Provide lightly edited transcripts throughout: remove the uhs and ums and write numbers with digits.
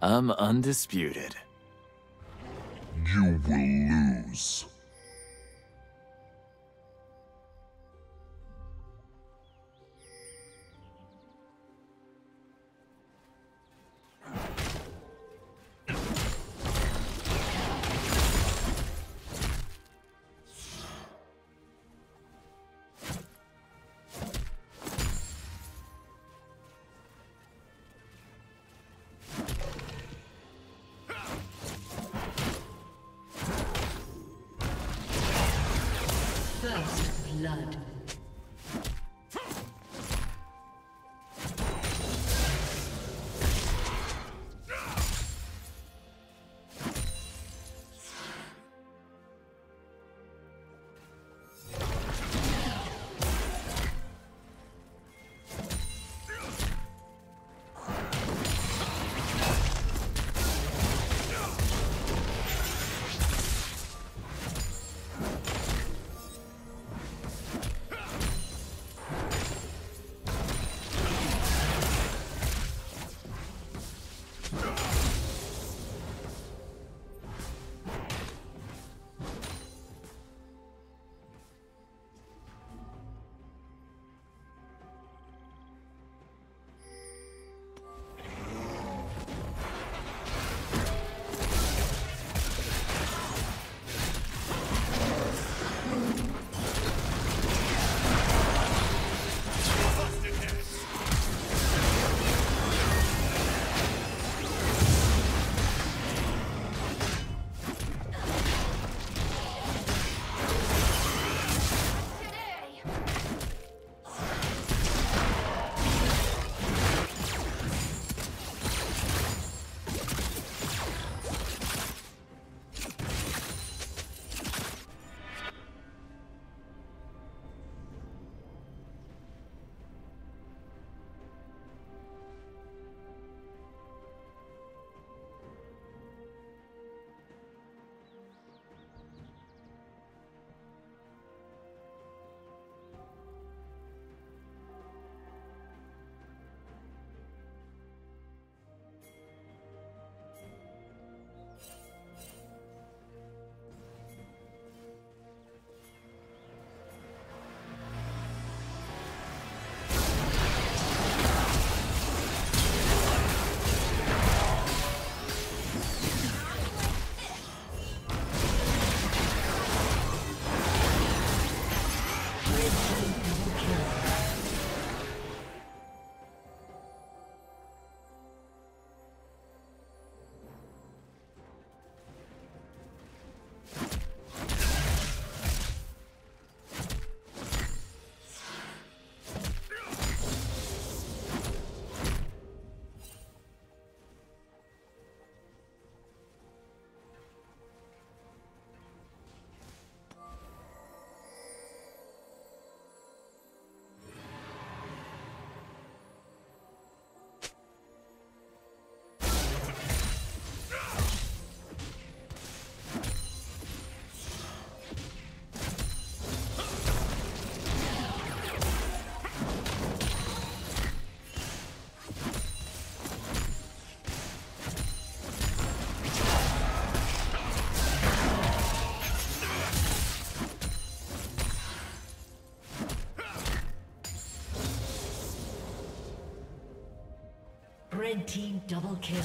I'm undisputed. You will lose. Blood. Red team double kill.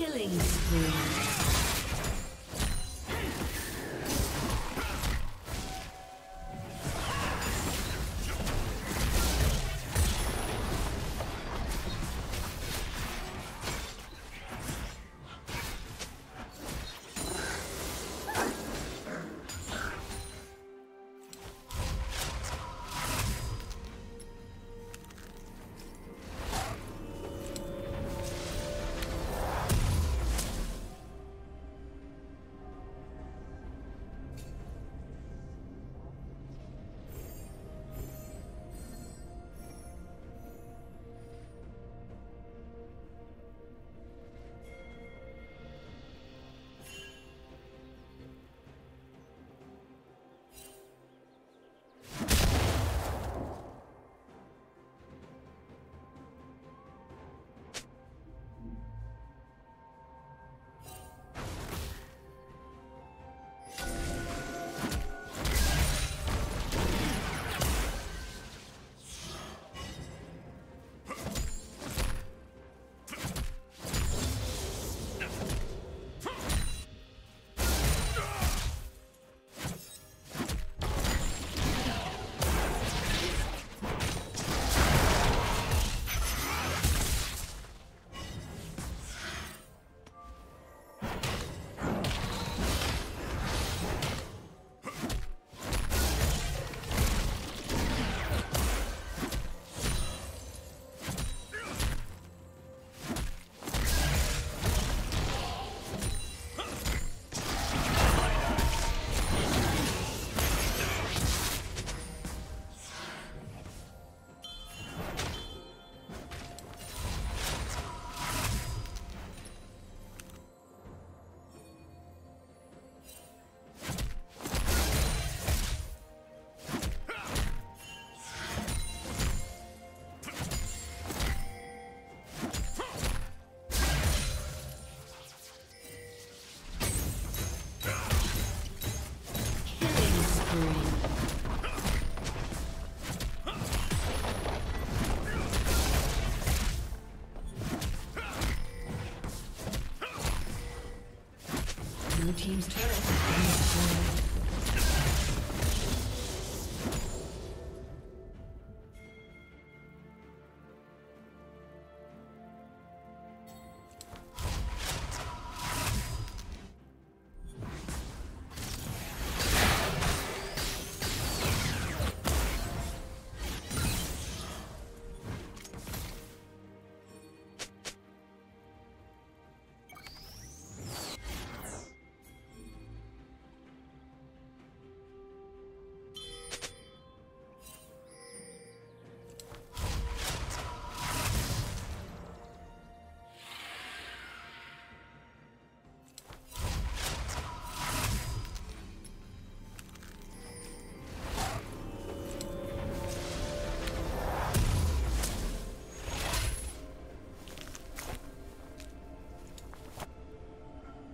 Killing spree. Team's turret has been destroyed.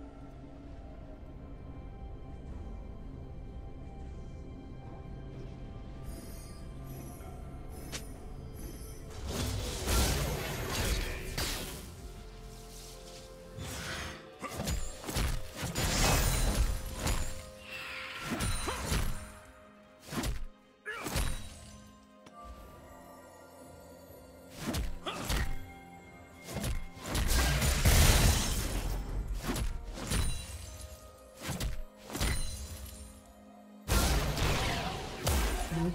Your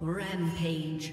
Rampage.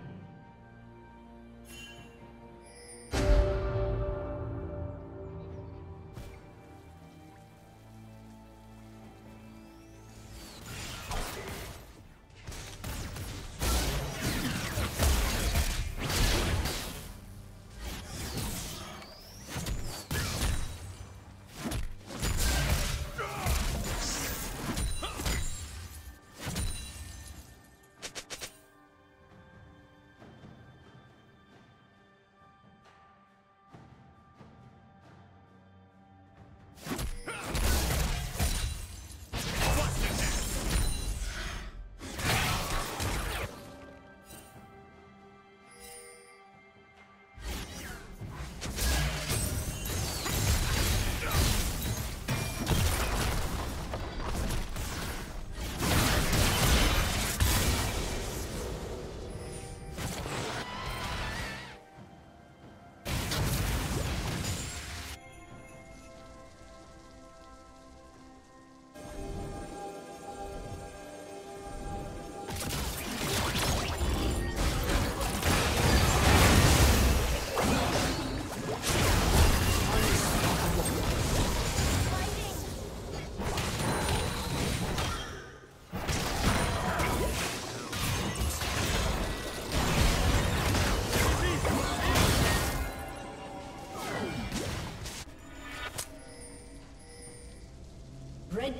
Red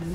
Blue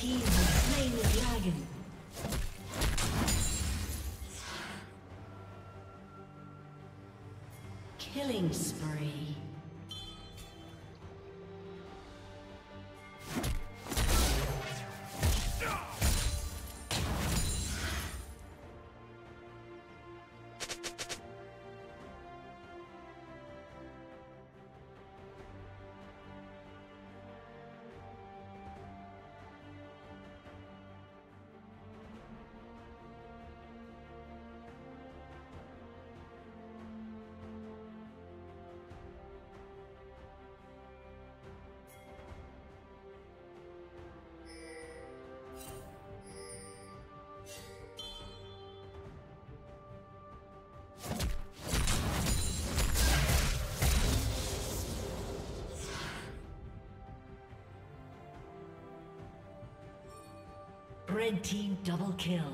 team has slain the dragon. Killing spree. Red team double kill.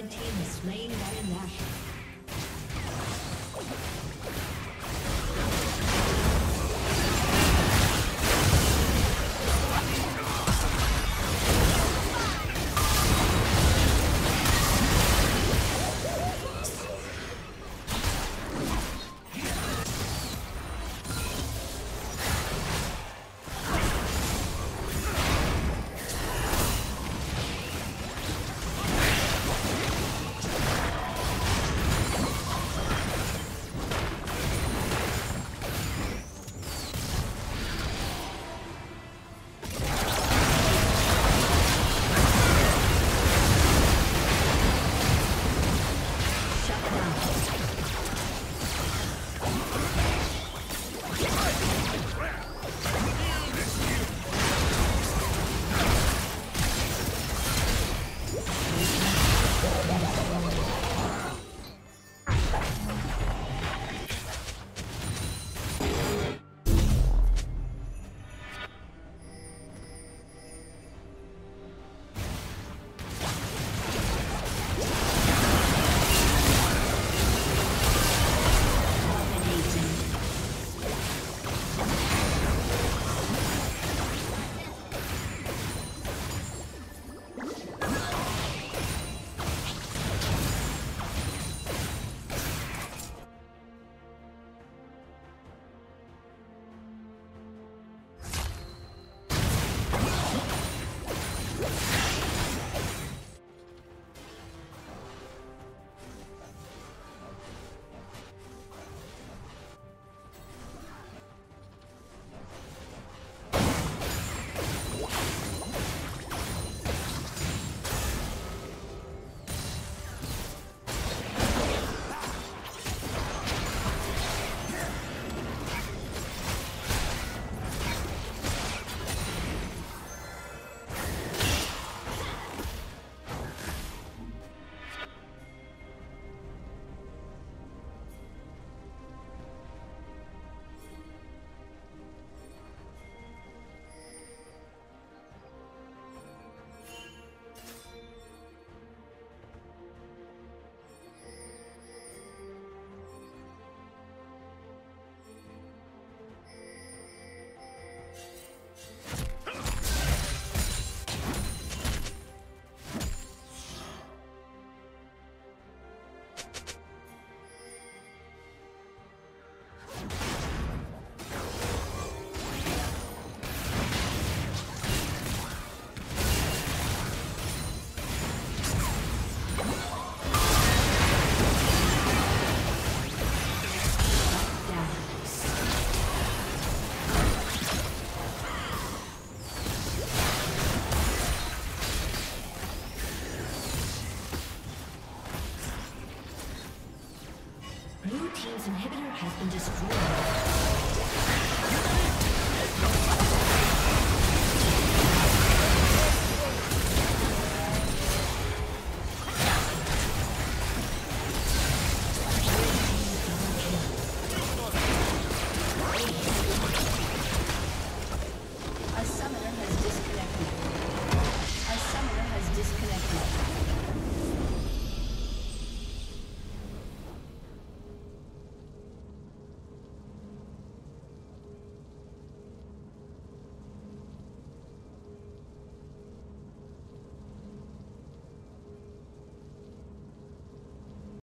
Red team is slain by Nashor.